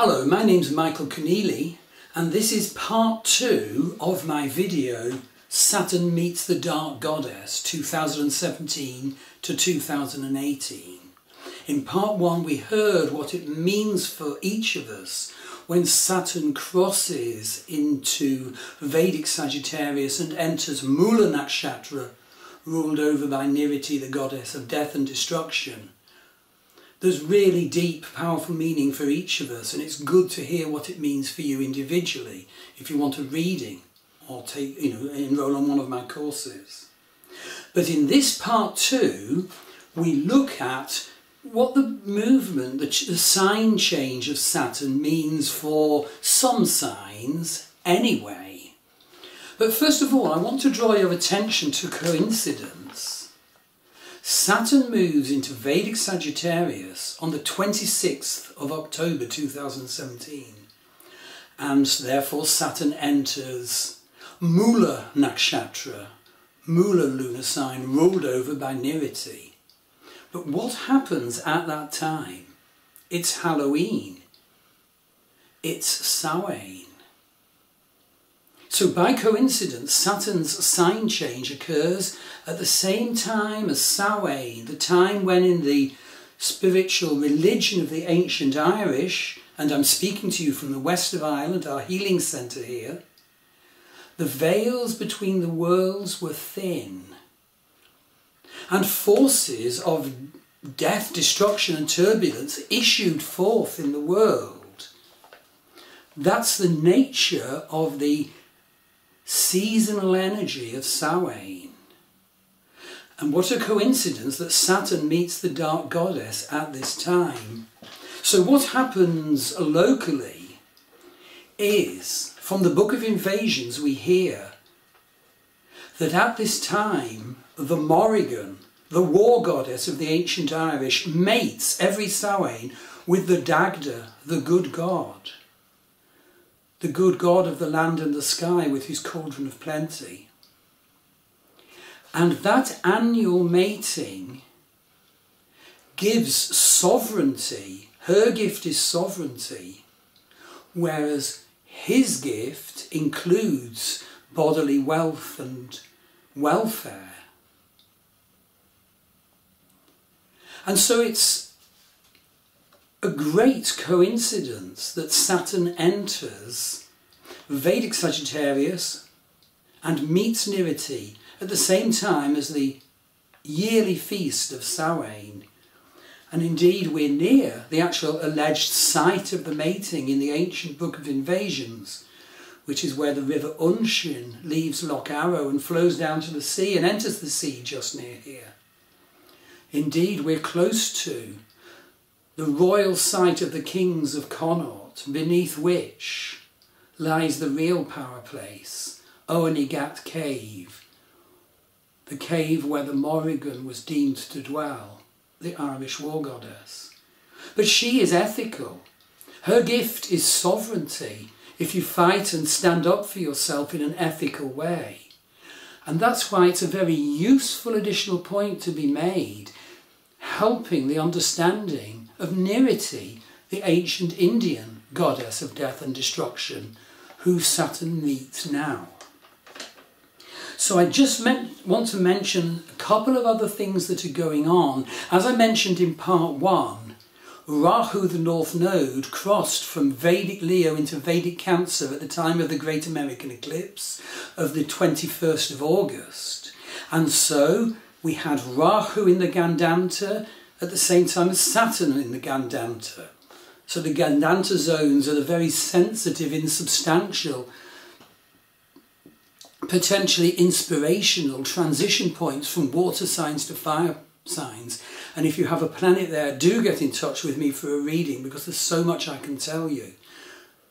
Hello, my name's Michael Conneely and this is part 2 of my video Saturn Meets the Dark Goddess 2017 to 2018. In part 1 we heard what it means for each of us when Saturn crosses into Vedic Sagittarius and enters Mula Nakshatra, ruled over by Nirriti, the goddess of death and destruction. There's really deep, powerful meaning for each of us, and it's good to hear what it means for you individually if you want a reading or take, enroll on one of my courses. But in this part 2, we look at what the movement, the sign change of Saturn means for some signs anyway. But first of all, I want to draw your attention to coincidence. Saturn moves into Vedic Sagittarius on the 26th of October 2017, and therefore Saturn enters Mula Nakshatra, Mula lunar sign ruled over by Nirriti. But what happens at that time? It's Halloween. It's Samhain. So by coincidence, Saturn's sign change occurs at the same time as Samhain, the time when in the spiritual religion of the ancient Irish, and I'm speaking to you from the west of Ireland, our healing centre here, the veils between the worlds were thin, and forces of death, destruction and turbulence issued forth in the world. That's the nature of the seasonal energy of Samhain. And what a coincidence that Saturn meets the Dark Goddess at this time. So what happens locally is, from the Book of Invasions we hear that at this time the Morrigan, the war goddess of the ancient Irish, mates every Samhain with the Dagda, the good god. The good god of the land and the sky with his cauldron of plenty. And that annual mating gives sovereignty, her gift is sovereignty, whereas his gift includes bodily wealth and welfare. And so it's a great coincidence that Saturn enters Vedic Sagittarius and meets Nirriti at the same time as the yearly feast of Samhain. And indeed we're near the actual alleged site of the mating in the ancient Book of Invasions, which is where the river Unshin leaves Loch Arrow and flows down to the sea and enters the sea just near here. Indeed we're close to the royal site of the kings of Connaught, beneath which lies the real power place, Oweynagat Cave, the cave where the Morrigan was deemed to dwell, the Irish war goddess. But she is ethical. Her gift is sovereignty if you fight and stand up for yourself in an ethical way. And that's why it's a very useful additional point to be made, helping the understanding of Nirriti, the ancient Indian goddess of death and destruction, who Saturn meets now. So I just want to mention a couple of other things that are going on. As I mentioned in part 1, Rahu, the North Node, crossed from Vedic Leo into Vedic Cancer at the time of the Great American Eclipse of the 21st of August. And so we had Rahu in the Gandanta at the same time as Saturn in the Gandanta. So the Gandanta zones are the very sensitive, insubstantial, potentially inspirational transition points from water signs to fire signs. And if you have a planet there, do get in touch with me for a reading, because there's so much I can tell you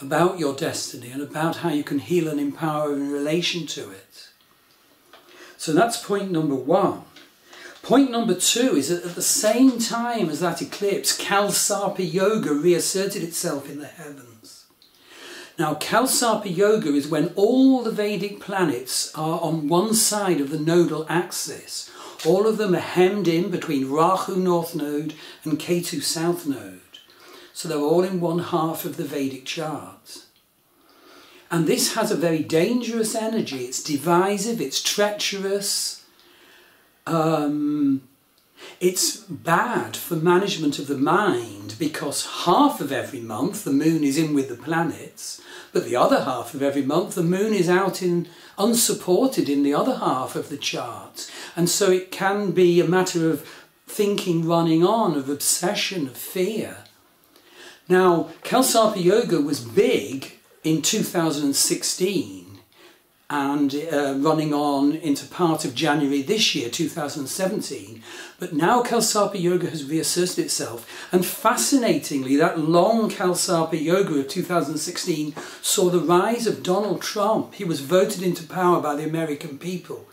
about your destiny and about how you can heal and empower in relation to it. So that's point number 1. Point number 2 is that at the same time as that eclipse, Kal Sarpa Yoga reasserted itself in the heavens. Now, Kal Sarpa Yoga is when all the Vedic planets are on one side of the nodal axis. All of them are hemmed in between Rahu North Node and Ketu South Node. So they're all in one half of the Vedic chart. And this has a very dangerous energy. It's divisive, it's treacherous. It's bad for management of the mind, because half of every month the moon is in with the planets, but the other half of every month the moon is out in unsupported in the other half of the chart. And so it can be a matter of thinking running on, of obsession, of fear. Now, Kal Sarpa Yoga was big in 2016 and running on into part of January this year, 2017. But now Kal Sarpa Yoga has reasserted itself, and fascinatingly that long Kal Sarpa Yoga of 2016 saw the rise of Donald Trump. He was voted into power by the American people,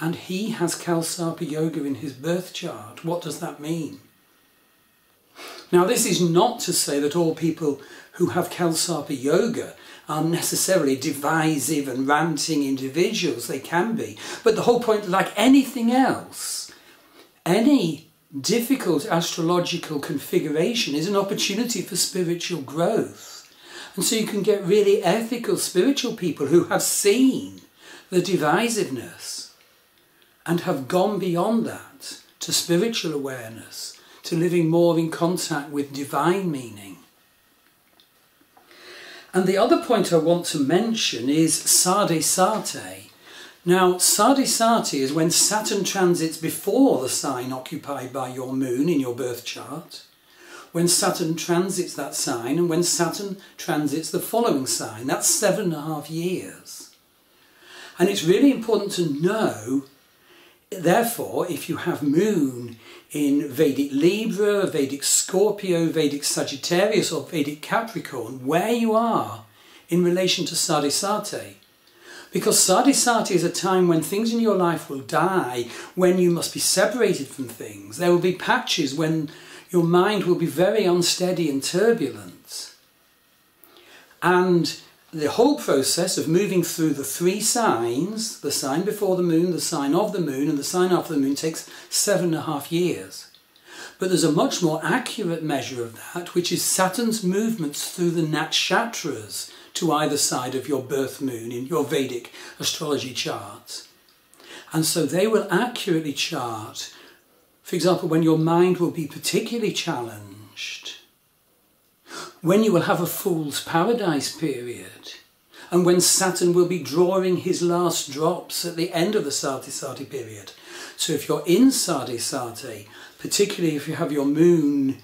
and he has Kal Sarpa Yoga in his birth chart. What does that mean? Now, this is not to say that all people who have Kal Sarpa Yoga are necessarily divisive and ranting individuals. They can be. But the whole point, like anything else, any difficult astrological configuration is an opportunity for spiritual growth. And so you can get really ethical spiritual people who have seen the divisiveness and have gone beyond that to spiritual awareness, to living more in contact with divine meaning. And the other point I want to mention is Sade Sate. Now, Sade Sate is when Saturn transits before the sign occupied by your moon in your birth chart, when Saturn transits that sign, and when Saturn transits the following sign. That's 7.5 years. And it's really important to know, therefore, if you have moon in Vedic Libra, Vedic Scorpio, Vedic Sagittarius or Vedic Capricorn, where you are in relation to Sade Sate. Because Sade Sate is a time when things in your life will die, when you must be separated from things. There will be patches when your mind will be very unsteady and turbulent. And the whole process of moving through the three signs, the sign before the moon, the sign of the moon and the sign after the moon, takes 7.5 years. But there's a much more accurate measure of that, which is Saturn's movements through the nakshatras to either side of your birth moon in your Vedic astrology chart. And so they will accurately chart, for example, when your mind will be particularly challenged, when you will have a fool's paradise period, and when Saturn will be drawing his last drops at the end of the Sade Sate period. So if you're in Sade Sate, particularly if you have your moon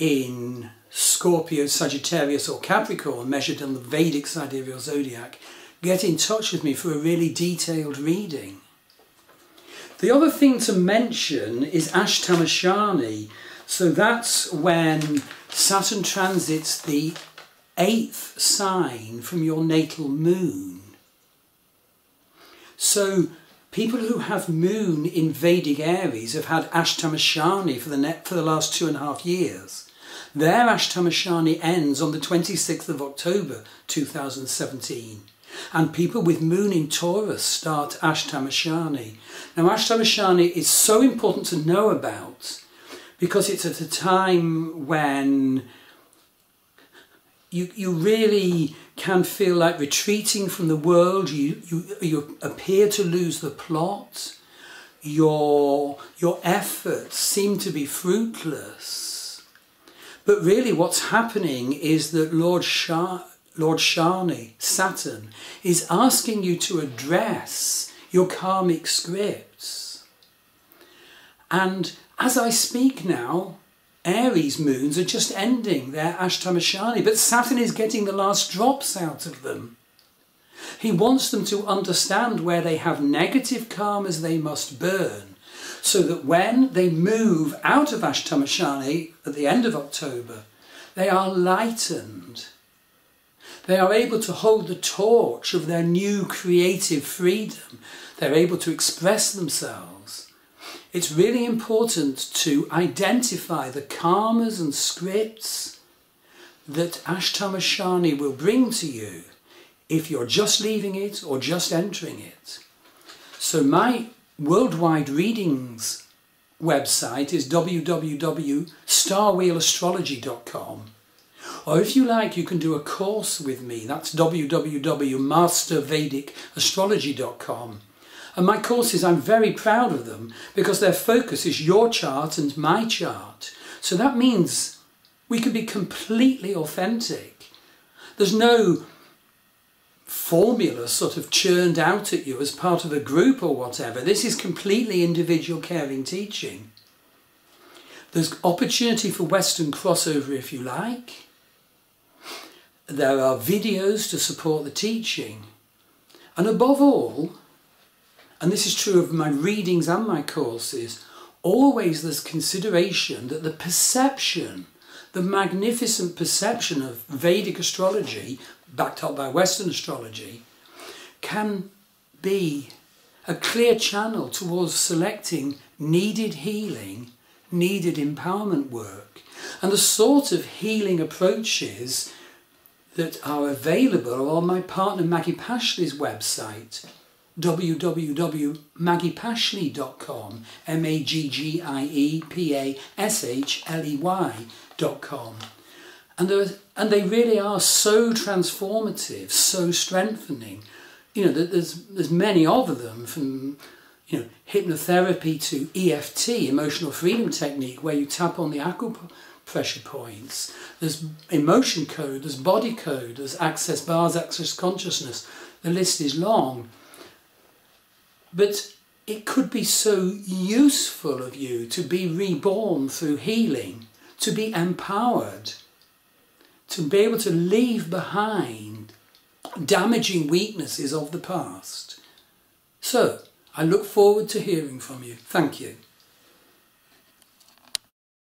in Scorpio, Sagittarius or Capricorn measured in the Vedic sidereal zodiac, get in touch with me for a really detailed reading. The other thing to mention is Ashtama Shani. So that's when Saturn transits the 8th sign from your natal moon. So people who have moon in Vedic Aries have had Ashtama Shani for the last 2.5 years. Their Ashtama Shani ends on the 26th of October 2017. And people with moon in Taurus start Ashtama Shani. Now, Ashtama Shani is so important to know about, because it's at a time when you really can feel like retreating from the world. You appear to lose the plot. Your efforts seem to be fruitless. But really what's happening is that Lord Shani, Saturn, is asking you to address your karmic scripts. And as I speak now, Aries moons are just ending their Ashtama Shani, but Saturn is getting the last drops out of them. He wants them to understand where they have negative karmas they must burn, so that when they move out of Ashtama Shani at the end of October, they are lightened. They are able to hold the torch of their new creative freedom. They're able to express themselves. It's really important to identify the karmas and scripts that Ashtama Shani will bring to you if you're just leaving it or just entering it. So my worldwide readings website is www.starwheelastrology.com, Or if you like, you can do a course with me. That's www.mastervedicastrology.com. And my courses, I'm very proud of them because their focus is your chart and my chart. So that means we can be completely authentic. There's no formula sort of churned out at you as part of a group or whatever. This is completely individual caring teaching. There's opportunity for Western crossover if you like. There are videos to support the teaching. And above all, and this is true of my readings and my courses, always there's consideration that the perception, the magnificent perception of Vedic astrology, backed up by Western astrology, can be a clear channel towards selecting needed healing, needed empowerment work, and the sort of healing approaches that are available on my partner Maggie Pashley's website, www.maggiepaschley.com, M-A-G-G-I-E-P-A-S-H-L-E-Y.com. And they really are so transformative, so strengthening. You know, there's many of them, from, you know, hypnotherapy to EFT, emotional freedom technique, where you tap on the acupressure points. There's emotion code, there's body code, there's access bars, access consciousness. The list is long. But it could be so useful of you to be reborn through healing, to be empowered, to be able to leave behind damaging weaknesses of the past. So, I look forward to hearing from you. Thank you.